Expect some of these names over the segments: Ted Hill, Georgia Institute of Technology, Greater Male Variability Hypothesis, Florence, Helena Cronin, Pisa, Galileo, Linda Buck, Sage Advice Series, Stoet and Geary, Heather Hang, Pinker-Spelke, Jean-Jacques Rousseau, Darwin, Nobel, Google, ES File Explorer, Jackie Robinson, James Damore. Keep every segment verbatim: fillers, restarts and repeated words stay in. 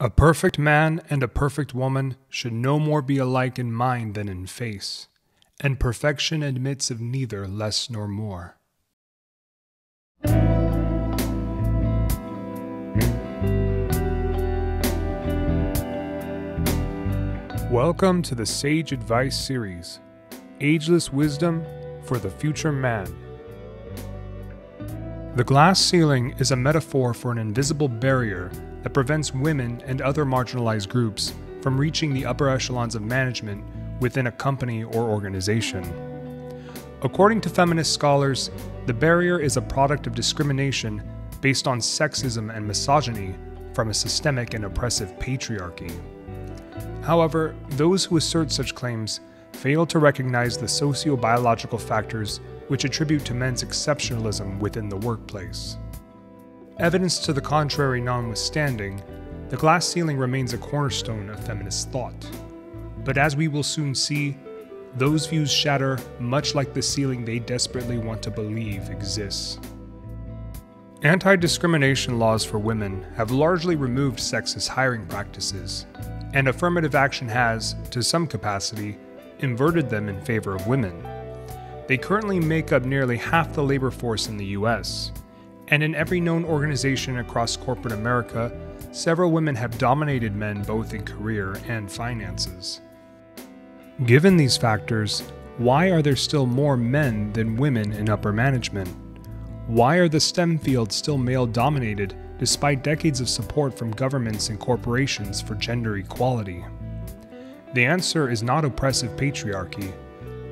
A perfect man and a perfect woman should no more be alike in mind than in face, and perfection admits of neither less nor more. Welcome to the Sage Advice Series, Ageless Wisdom for the Future Man. The glass ceiling is a metaphor for an invisible barrier that prevents women and other marginalized groups from reaching the upper echelons of management within a company or organization. According to feminist scholars, the barrier is a product of discrimination based on sexism and misogyny from a systemic and oppressive patriarchy. However, those who assert such claims fail to recognize the socio-biological factors which attribute to men's exceptionalism within the workplace. Evidence to the contrary notwithstanding, the glass ceiling remains a cornerstone of feminist thought. But as we will soon see, those views shatter much like the ceiling they desperately want to believe exists. Anti-discrimination laws for women have largely removed sexist hiring practices, and affirmative action has, to some capacity, inverted them in favor of women. They currently make up nearly half the labor force in the U S, and in every known organization across corporate America, several women have dominated men both in career and finances. Given these factors, why are there still more men than women in upper management? Why are the STEM fields still male-dominated despite decades of support from governments and corporations for gender equality? The answer is not oppressive patriarchy,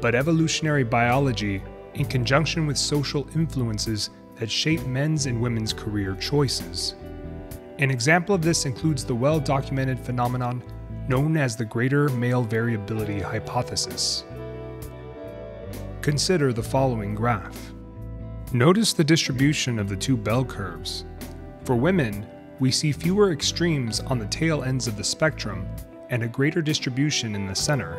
but evolutionary biology in conjunction with social influences that shape men's and women's career choices. An example of this includes the well-documented phenomenon known as the Greater Male Variability Hypothesis. Consider the following graph. Notice the distribution of the two bell curves. For women, we see fewer extremes on the tail ends of the spectrum and a greater distribution in the center,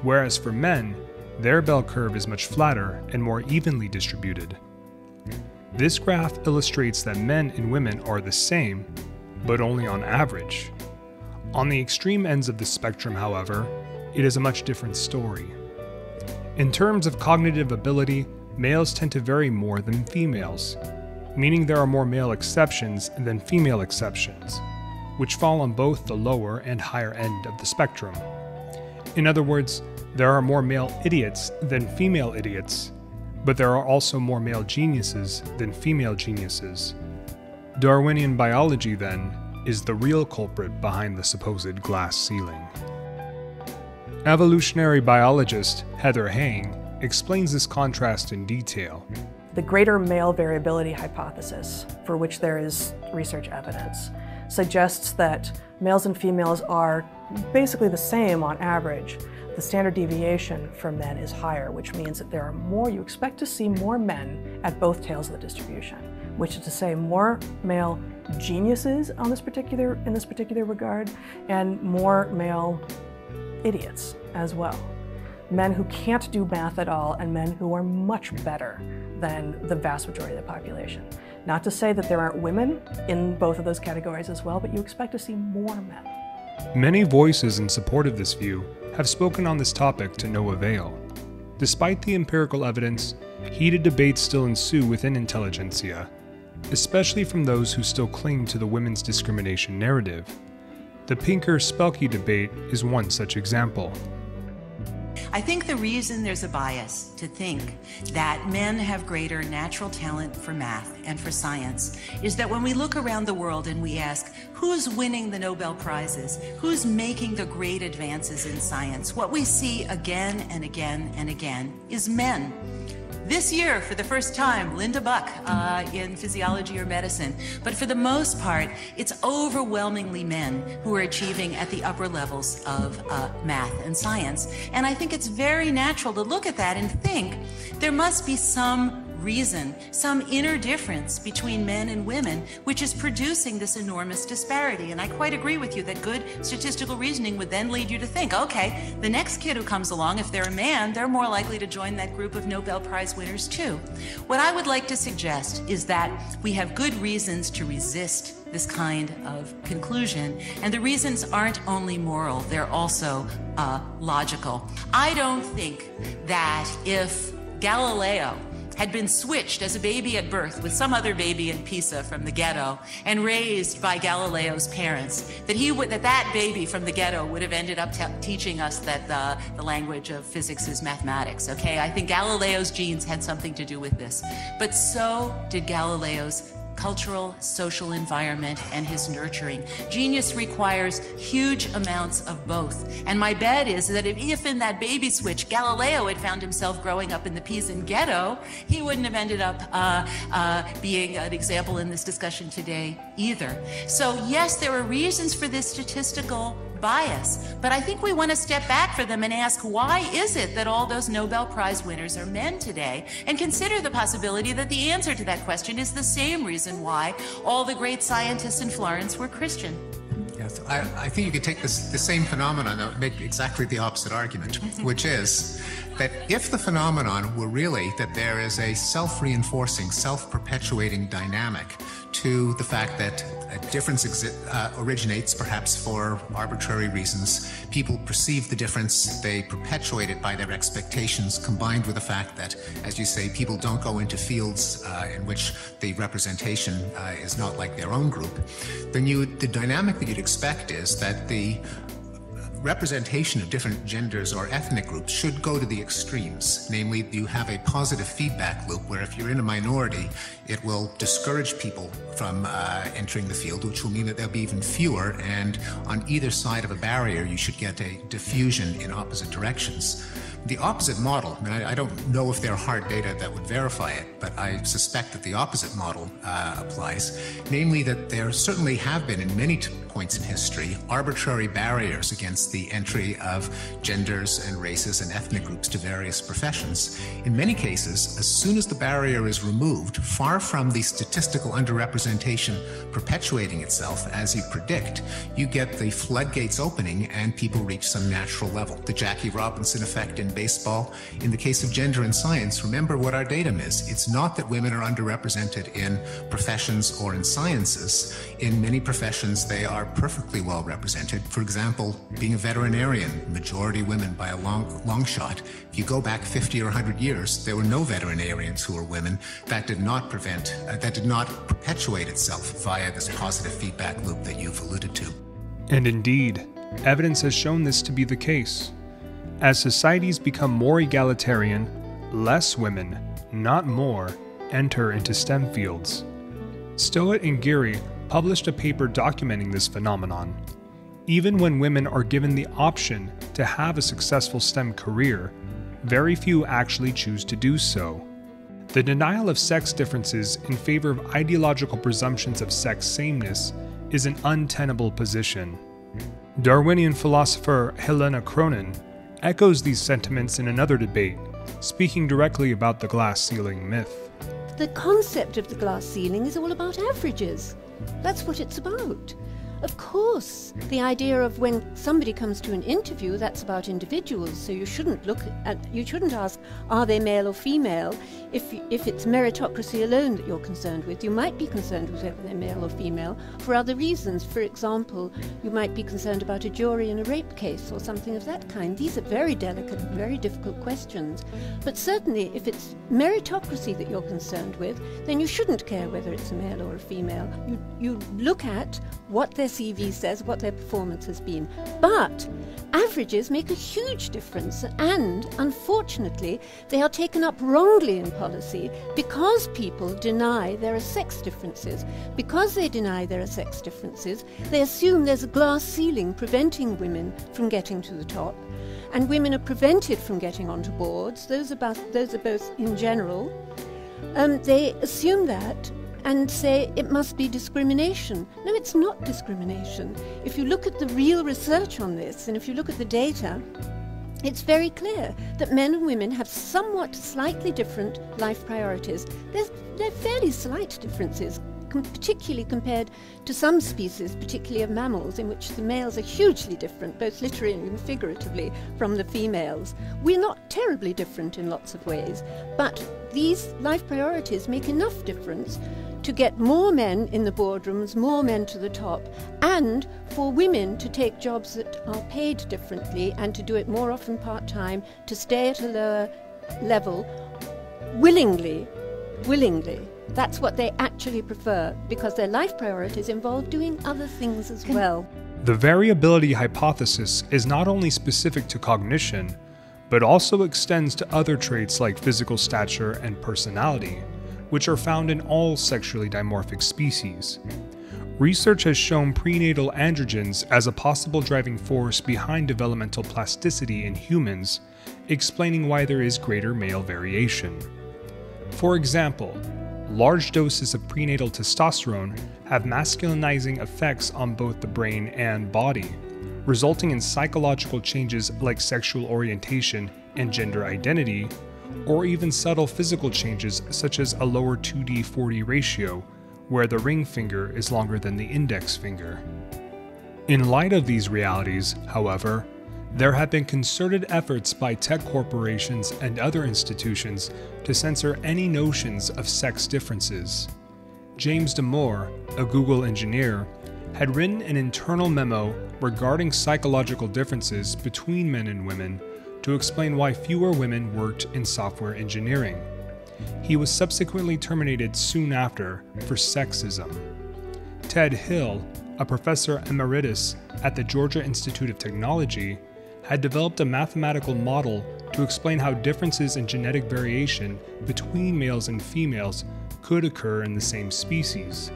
whereas for men, their bell curve is much flatter and more evenly distributed. This graph illustrates that men and women are the same, but only on average. On the extreme ends of the spectrum, however, it is a much different story. In terms of cognitive ability, males tend to vary more than females, meaning there are more male exceptions than female exceptions, which fall on both the lower and higher end of the spectrum. In other words, there are more male idiots than female idiots, but there are also more male geniuses than female geniuses. Darwinian biology, then, is the real culprit behind the supposed glass ceiling. Evolutionary biologist Heather Hang explains this contrast in detail. The greater male variability hypothesis, for which there is research evidence, suggests that males and females are basically the same on average. The standard deviation for men is higher, which means that there are more, you expect to see more men at both tails of the distribution, which is to say more male geniuses on this particular, in this particular regard, and more male idiots as well. Men who can't do math at all and men who are much better than the vast majority of the population. Not to say that there aren't women in both of those categories as well, but you expect to see more men. Many voices in support of this view have spoken on this topic to no avail. Despite the empirical evidence, heated debates still ensue within intelligentsia, especially from those who still cling to the women's discrimination narrative. The Pinker-Spelke debate is one such example. I think the reason there's a bias to think that men have greater natural talent for math and for science is that when we look around the world and we ask, who's winning the Nobel Prizes? Who's making the great advances in science? What we see again and again and again is men. This year, for the first time, Linda Buck uh, in physiology or medicine. But for the most part, it's overwhelmingly men who are achieving at the upper levels of uh, math and science. And I think it's very natural to look at that and think there must be some reason, some inner difference between men and women, which is producing this enormous disparity. And I quite agree with you that good statistical reasoning would then lead you to think, okay, the next kid who comes along, if they're a man, they're more likely to join that group of Nobel Prize winners too. What I would like to suggest is that we have good reasons to resist this kind of conclusion. And the reasons aren't only moral, they're also uh, logical. I don't think that if Galileo had been switched as a baby at birth with some other baby in Pisa from the ghetto and raised by Galileo's parents, that he would, that that baby from the ghetto would have ended up teaching us that the, the language of physics is mathematics, okay? I think Galileo's genes had something to do with this. But so did Galileo's cultural, social environment, and his nurturing. Genius requires huge amounts of both. And my bet is that if, if in that baby switch, Galileo had found himself growing up in the Pisan ghetto, he wouldn't have ended up uh, uh, being an example in this discussion today either. So yes, there are reasons for this statistical bias, but I think we want to step back for them and ask, why is it that all those Nobel Prize winners are men today? And consider the possibility that the answer to that question is the same reason why all the great scientists in Florence were Christian. Yes, I, I think you could take this, the same phenomenon and make exactly the opposite argument, which is that if the phenomenon were really that there is a self-reinforcing, self-perpetuating dynamic to the fact that a difference exi uh, originates perhaps for arbitrary reasons. People perceive the difference, they perpetuate it by their expectations, combined with the fact that, as you say, people don't go into fields uh, in which the representation uh, is not like their own group. Then you, the dynamic that you'd expect is that the representation of different genders or ethnic groups should go to the extremes. Namely, you have a positive feedback loop where if you're in a minority, it will discourage people from uh, entering the field, which will mean that there'll be even fewer. And on either side of a barrier, you should get a diffusion in opposite directions. The opposite model, I mean, I, I don't know if there are hard data that would verify it, but I suspect that the opposite model uh, applies. Namely, that there certainly have been, in many points in history, arbitrary barriers against the entry of genders and races and ethnic groups to various professions. In many cases, as soon as the barrier is removed, far from the statistical underrepresentation perpetuating itself, as you predict, you get the floodgates opening and people reach some natural level. The Jackie Robinson effect in baseball. In the case of gender and science, remember what our datum is. It's not that women are underrepresented in professions or in sciences. In many professions, they are perfectly well represented. For example, being a veterinarian, majority women by a long, long shot. If you go back fifty or a hundred years, there were no veterinarians who were women. That did not prevent, uh, that did not perpetuate itself via this positive feedback loop that you've alluded to. And indeed, evidence has shown this to be the case. As societies become more egalitarian, less women, not more, enter into STEM fields. Stoet and Geary published a paper documenting this phenomenon. Even when women are given the option to have a successful STEM career, very few actually choose to do so. The denial of sex differences in favor of ideological presumptions of sex sameness is an untenable position. Darwinian philosopher Helena Cronin echoes these sentiments in another debate, speaking directly about the glass ceiling myth. The concept of the glass ceiling is all about averages. That's what it's about. Of course, the idea of when somebody comes to an interview, that's about individuals, so you shouldn't look at, you shouldn't ask, are they male or female? If, if it's meritocracy alone that you're concerned with, you might be concerned with whether they're male or female for other reasons. For example, you might be concerned about a jury in a rape case or something of that kind. These are very delicate, very difficult questions. But certainly, if it's meritocracy that you're concerned with, then you shouldn't care whether it's a male or a female. You, you look at what they're C V says, what their performance has been. But averages make a huge difference, and unfortunately they are taken up wrongly in policy because people deny there are sex differences. Because they deny there are sex differences, they assume there's a glass ceiling preventing women from getting to the top, and women are prevented from getting onto boards. Those are both, those are both in general. Um, they assume that and say it must be discrimination. No, it's not discrimination. If you look at the real research on this, and if you look at the data, It's very clear that men and women have somewhat slightly different life priorities. There's, there are fairly slight differences, com particularly compared to some species, particularly of mammals, in which the males are hugely different, both literally and figuratively, from the females. We're not terribly different in lots of ways, but these life priorities make enough difference to get more men in the boardrooms, more men to the top, and for women to take jobs that are paid differently and to do it more often part-time, to stay at a lower level, willingly, willingly. That's what they actually prefer, because their life priorities involve doing other things as well. The variability hypothesis is not only specific to cognition, but also extends to other traits like physical stature and personality, which are found in all sexually dimorphic species. Research has shown prenatal androgens as a possible driving force behind developmental plasticity in humans, explaining why there is greater male variation. For example, large doses of prenatal testosterone have masculinizing effects on both the brain and body, resulting in psychological changes like sexual orientation and gender identity, or even subtle physical changes such as a lower two D forty ratio, where the ring finger is longer than the index finger. In light of these realities, however, there have been concerted efforts by tech corporations and other institutions to censor any notions of sex differences. James Damore, a Google engineer, had written an internal memo regarding psychological differences between men and women to explain why fewer women worked in software engineering. He was subsequently terminated soon after for sexism. Ted Hill, a professor emeritus at the Georgia Institute of Technology, had developed a mathematical model to explain how differences in genetic variation between males and females could occur in the same species.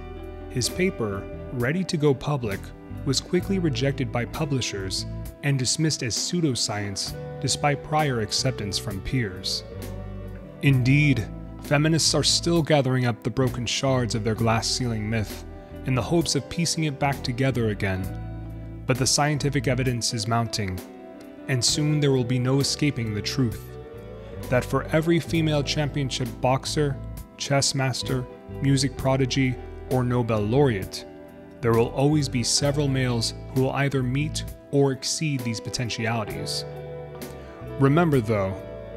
His paper, ready to go public, was quickly rejected by publishers and dismissed as pseudoscience despite prior acceptance from peers. Indeed, feminists are still gathering up the broken shards of their glass ceiling myth in the hopes of piecing it back together again. But the scientific evidence is mounting, and soon there will be no escaping the truth that for every female championship boxer, chess master, music prodigy, or Nobel laureate, there will always be several males who will either meet or exceed these potentialities. Remember though,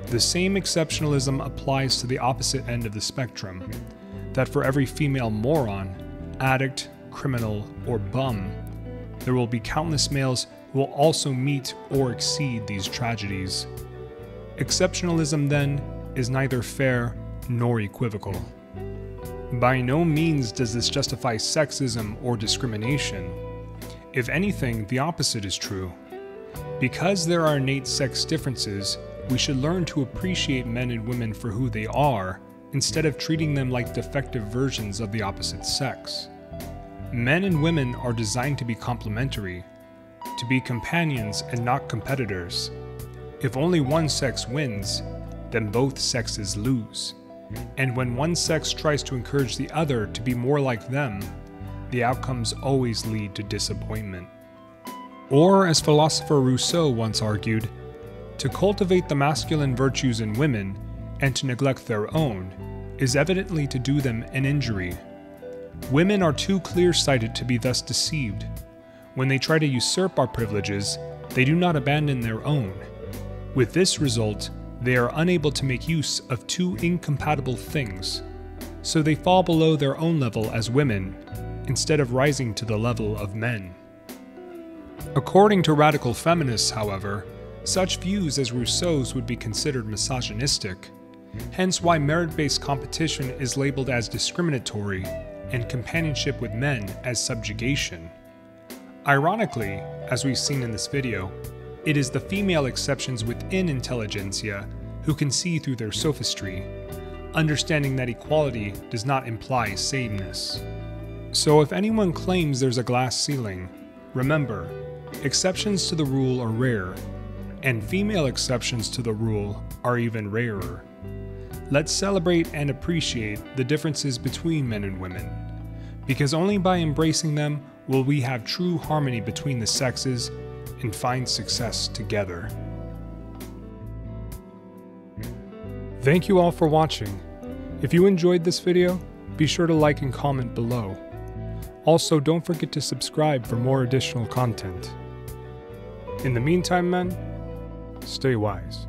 the same exceptionalism applies to the opposite end of the spectrum, that for every female moron, addict, criminal, or bum, there will be countless males who will also meet or exceed these tragedies. Exceptionalism then is neither fair nor equivocal. By no means does this justify sexism or discrimination. If anything, the opposite is true. Because there are innate sex differences, we should learn to appreciate men and women for who they are, instead of treating them like defective versions of the opposite sex. Men and women are designed to be complementary, to be companions and not competitors. If only one sex wins, then both sexes lose. And when one sex tries to encourage the other to be more like them, the outcomes always lead to disappointment. Or, as philosopher Rousseau once argued, to cultivate the masculine virtues in women and to neglect their own is evidently to do them an injury. Women are too clear-sighted to be thus deceived. When they try to usurp our privileges, they do not abandon their own. With this result, they are unable to make use of two incompatible things, so they fall below their own level as women, instead of rising to the level of men. According to radical feminists, however, such views as Rousseau's would be considered misogynistic, hence why merit-based competition is labeled as discriminatory and companionship with men as subjugation. Ironically, as we've seen in this video, it is the female exceptions within intelligentsia who can see through their sophistry, understanding that equality does not imply sameness. So if anyone claims there's a glass ceiling, remember, exceptions to the rule are rare, and female exceptions to the rule are even rarer. Let's celebrate and appreciate the differences between men and women, because only by embracing them will we have true harmony between the sexes and find success together. Thank you all for watching. If you enjoyed this video, be sure to like and comment below. Also, don't forget to subscribe for more additional content. In the meantime, men, stay wise.